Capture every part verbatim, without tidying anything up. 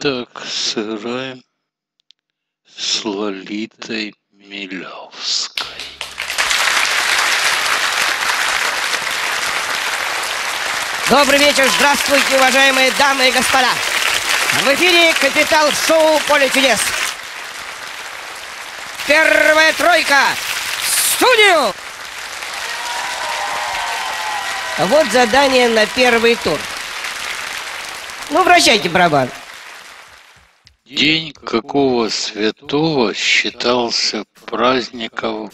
Так, сыграем с Лолитой Милявской. Добрый вечер, здравствуйте, уважаемые дамы и господа. В эфире Капитал Шоу «Поле чудес». Первая тройка в студию. Вот задание на первый тур. Ну, вращайте барабан. День какого святого считался праздником,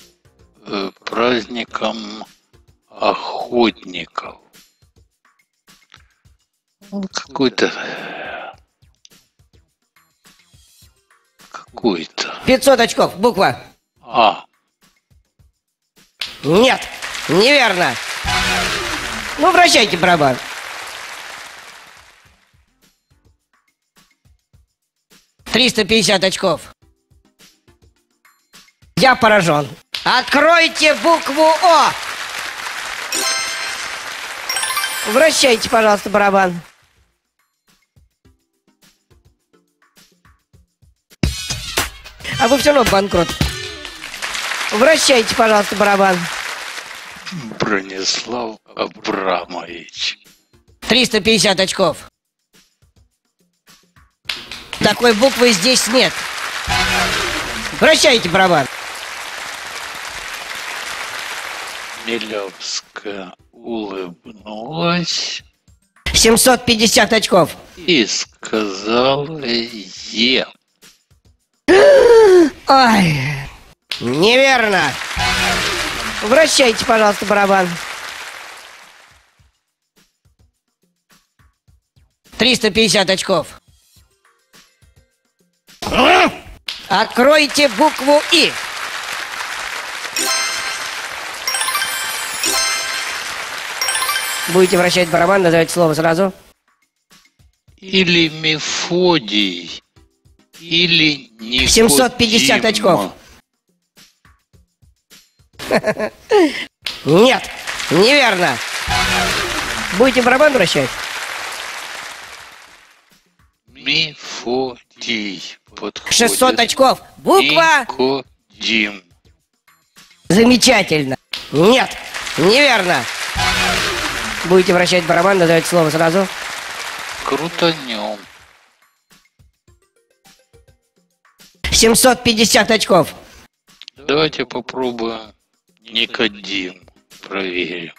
э, праздником охотников? Ну, какой-то... Какой-то... пятьсот очков, буква. А. Нет, неверно. Ну, вращайте барабан. триста пятьдесят очков. Я поражен. Откройте букву О. Вращайте, пожалуйста, барабан. А вы все равно банкрот. Вращайте, пожалуйста, барабан. Бронислав Абрамович. триста пятьдесят очков. Такой буквы здесь нет. Вращайте барабан. Милявская улыбнулась. семьсот пятьдесят очков. И сказала Е. Ой, неверно. Вращайте, пожалуйста, барабан. триста пятьдесят очков. Откройте букву И. Будете вращать барабан, назовите слово сразу. Или Мефодий, или Никодим. семьсот пятьдесят очков. Нет, неверно. Будете барабан вращать? Мефодий. шестьсот очков. Буква. Никодим. Замечательно. Нет, неверно. Будете вращать барабан, назовите слово сразу. Крутанем. семьсот пятьдесят очков. Давайте попробуем Никодим. Проверим.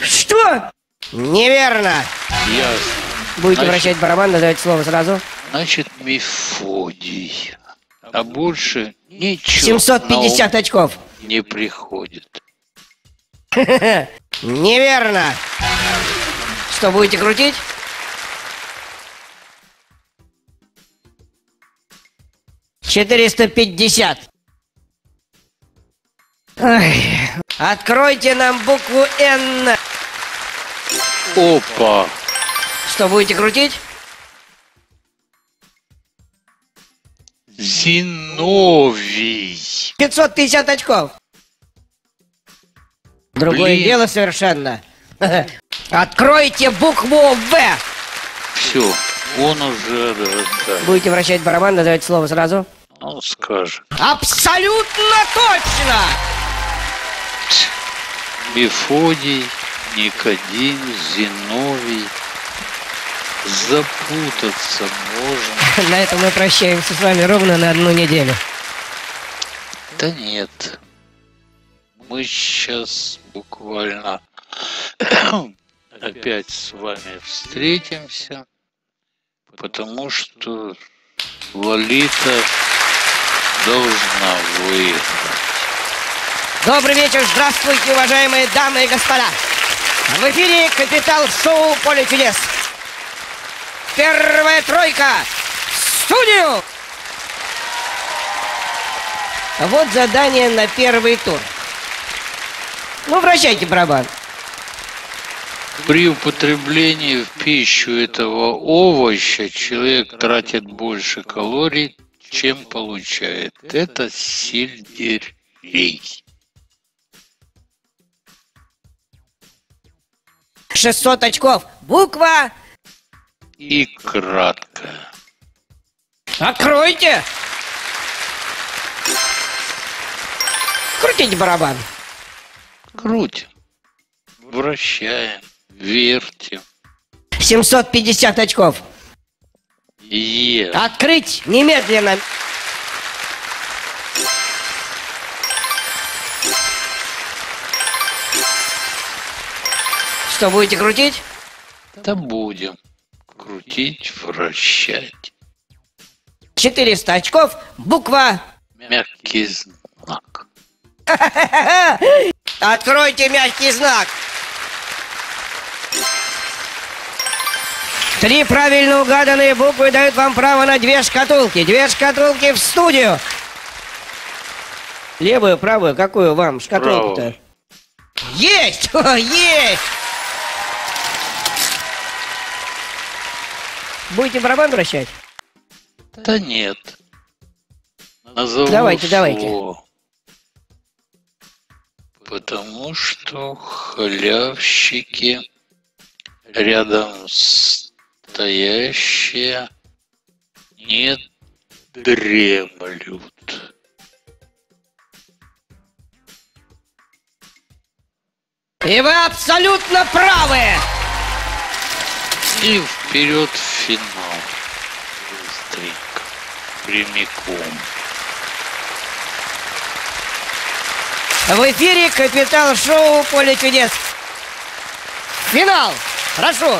Что? Неверно. Ясно. Будете Значит... вращать барабан, назовите слово сразу. Значит, Мефодий. А больше ничего. семьсот пятьдесят очков. Не приходит. Неверно. Что, будете крутить? четыреста пятьдесят. Ой. Откройте нам букву Н. Опа. Что, будете крутить? Зиновий. пятьсот пятьдесят очков. Другое Блин. дело совершенно. Откройте букву В. Все, он уже... Будете вращать барабан, назовите слово сразу. Он скажет. Абсолютно точно! Мефодий, Никодим, Зиновий. Запутаться можно. На этом мы прощаемся с вами ровно на одну неделю. Да нет. Мы сейчас буквально опять с вами встретимся, потому что Лолита должна выехать. Добрый вечер, здравствуйте, уважаемые дамы и господа. В эфире Капитал Шоу «Поле чудес». Первая тройка в студию. Вот задание на первый тур. Ну, вращайте барабан. При употреблении в пищу этого овоща человек тратит больше калорий, чем получает это сельдерей. шестьсот очков. Буква. И кратко. Откройте. Крутите барабан. Крутим. Вращаем. Вертим. семьсот пятьдесят очков. Е. Открыть немедленно. Что, будете крутить? Да будем. Крутить, вращать. четыреста очков. Буква. Мягкий знак. Откройте мягкий знак. Три правильно угаданные буквы дают вам право на две шкатулки. Две шкатулки в студию. Левую, правую, какую вам шкатулку-то? Есть! Есть! Будете барабан вращать? Да нет. Назову давайте, слово, давайте. Потому что халявщики рядом стоящие не дремлют. И вы абсолютно правы! И вперед в финал. Быстренько. Прямиком. В эфире Капитал Шоу «Поле чудес». Финал. Хорошо.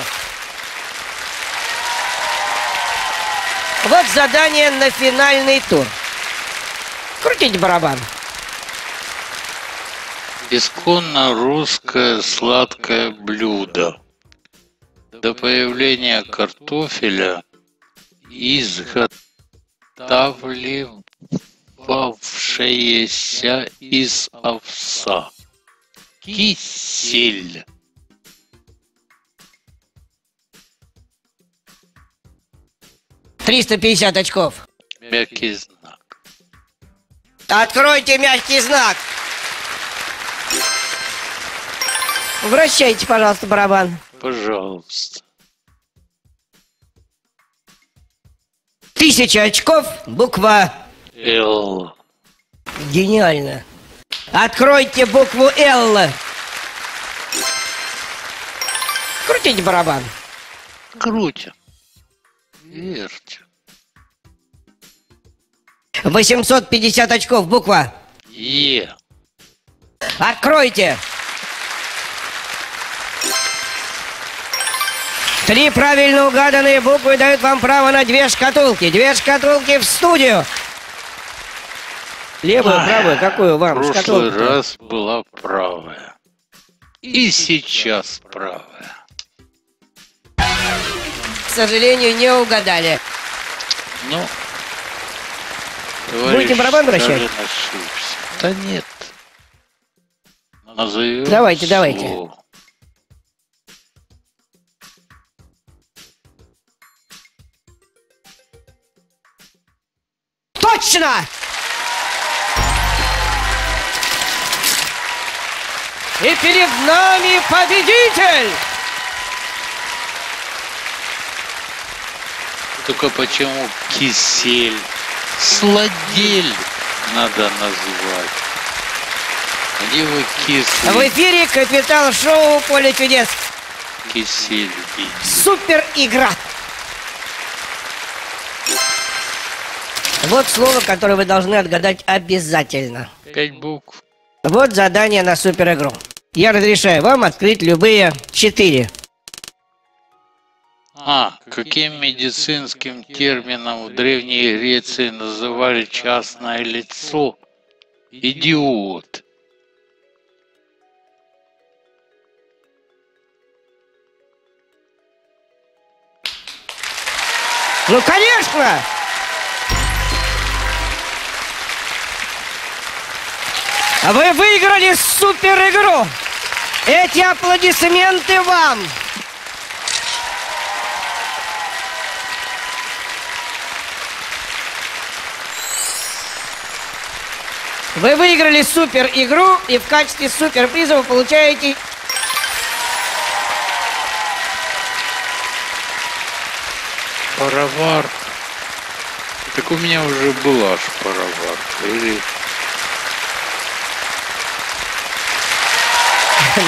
Вот задание на финальный тур. Крутите барабан. Исконно русское сладкое блюдо. До появления картофеля изготавливавшееся из овса. Кисель. триста пятьдесят очков. Мягкий знак. Откройте мягкий знак. Вращайте, пожалуйста, барабан. Пожалуйста. Тысяча очков, буква Л. Гениально. Откройте букву Л. Крутите барабан. Крутим. Вертим. восемьсот пятьдесят очков, буква Е. Откройте. Три правильно угаданные буквы дают вам право на две шкатулки. Две шкатулки в студию. Левую, а, правую, какую вам шкатулку? В прошлый раз была правая. И сейчас правая. К сожалению, не угадали. Ну, будете барабан вращать? Да нет. Назовем давайте, слово. Давайте. Точно! И перед нами победитель! Только почему кисель? Сладель надо назвать. Где вы кисель? В эфире Капитал Шоу «Поле чудес». Кисель. Супер игра! Вот слово, которое вы должны отгадать обязательно. Пять букв. Вот задание на супер игру. Я разрешаю вам открыть любые четыре. А, каким медицинским термином в Древней Греции называли частное лицо? Идиот. Ну, конечно! Вы выиграли супер-игру! Эти аплодисменты вам! Вы выиграли супер игру, и в качестве супер приза вы получаете пароварку. Так у меня уже была аж пароварка. Или...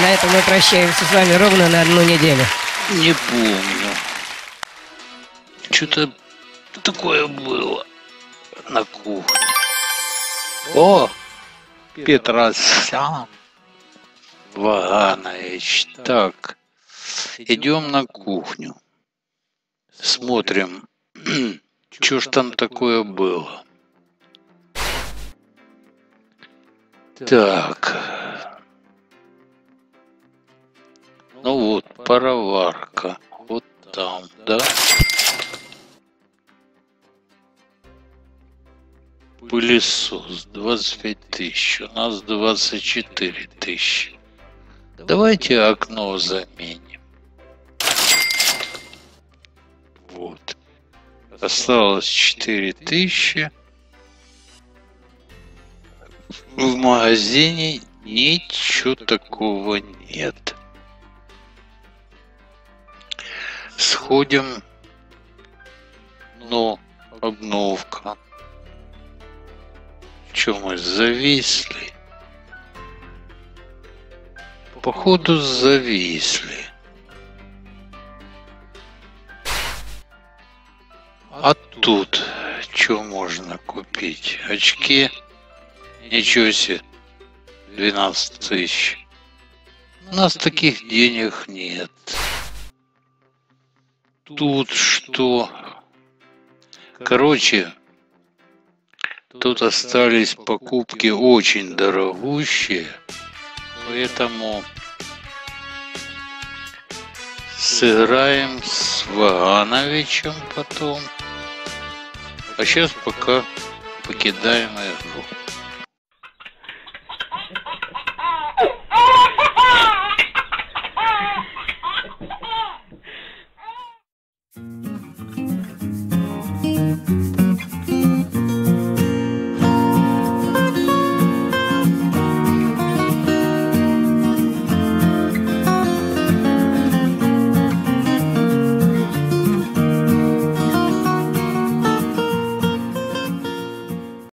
На этом мы прощаемся с вами ровно на одну неделю. Не помню. Что-то такое было на кухне. О, Петр Ваганович. Так, идем на кухню. Смотрим, что ж там такое было. Так. Ну вот, пароварка. Вот там, да? Пылесос двадцать пять тысяч, у нас двадцать четыре тысячи. Давайте окно заменим. Вот. Осталось четыре тысячи. В магазине ничего такого нет. Сходим. Но обновка. Че мы зависли? Походу зависли. А тут что можно купить? Очки. Ничего себе. двенадцать тысяч. У нас таких денег нет. Тут что? Короче... Тут остались покупки очень дорогущие, поэтому сыграем с Вагановичем потом. А сейчас пока покидаем игру.